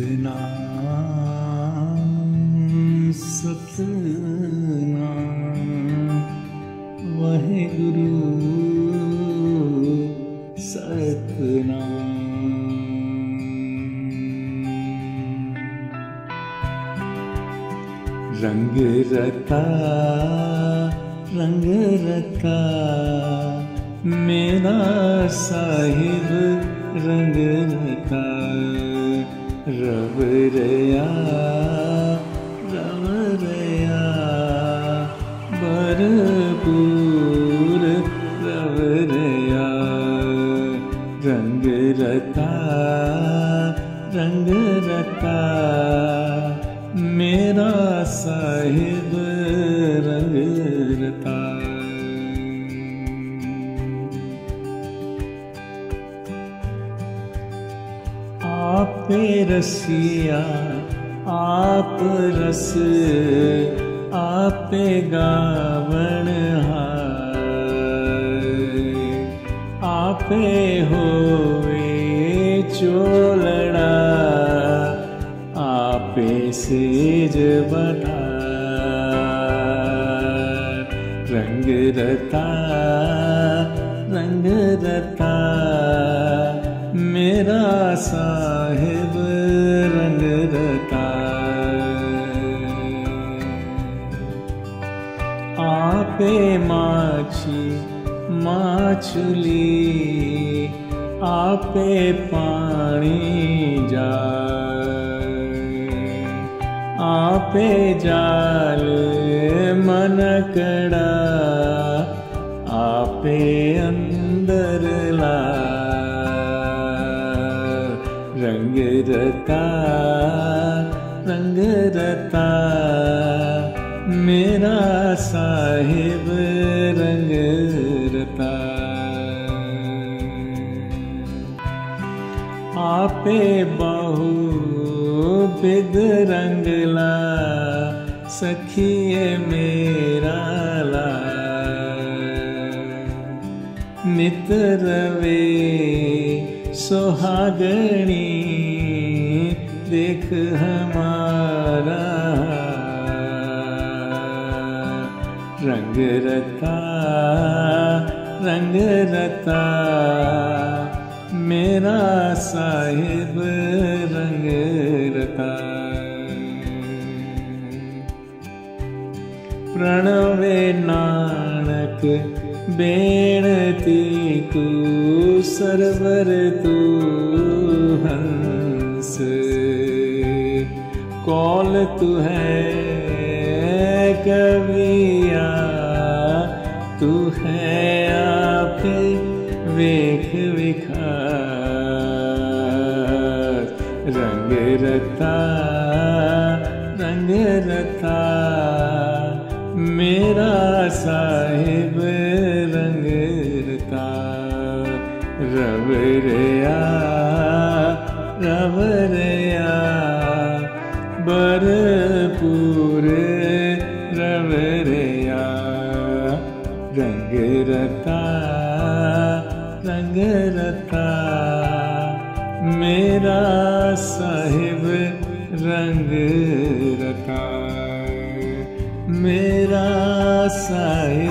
सतनाम सतनाम वाहेगुरु सतनाम। रंग रता मेरा साहिब रंग रता रव रया भरपूर रव रया। रंग रता मेरा साहिब रंग रता। आप रसिया आप रस आप गावण हार। आपे होवे चोलड़ा आपे सेज बधार। रंग रता मेरा साहिब रंग रता। आपे माछी माछुली आपे पानी जाल। आपे जाल मनकड़ा आपे अंदर ला। रंग रता मेरा साहिब रंग रता। आपे बाहु बिद रंगला सखिए मेरा ला। नित रवे सोहागणी देख हमारा। रंग रता मेरा साहिब रंग रता। प्रणवे नानक बेनती तू सरवर तू हंस। कौल तू है कविया तू है आप वेख विखार। रंग रता मेरा साहिब रंग रता। रव रया भरपूर रव रया। रंग रता मेरा साहिब रंग रता मेरा साहिब।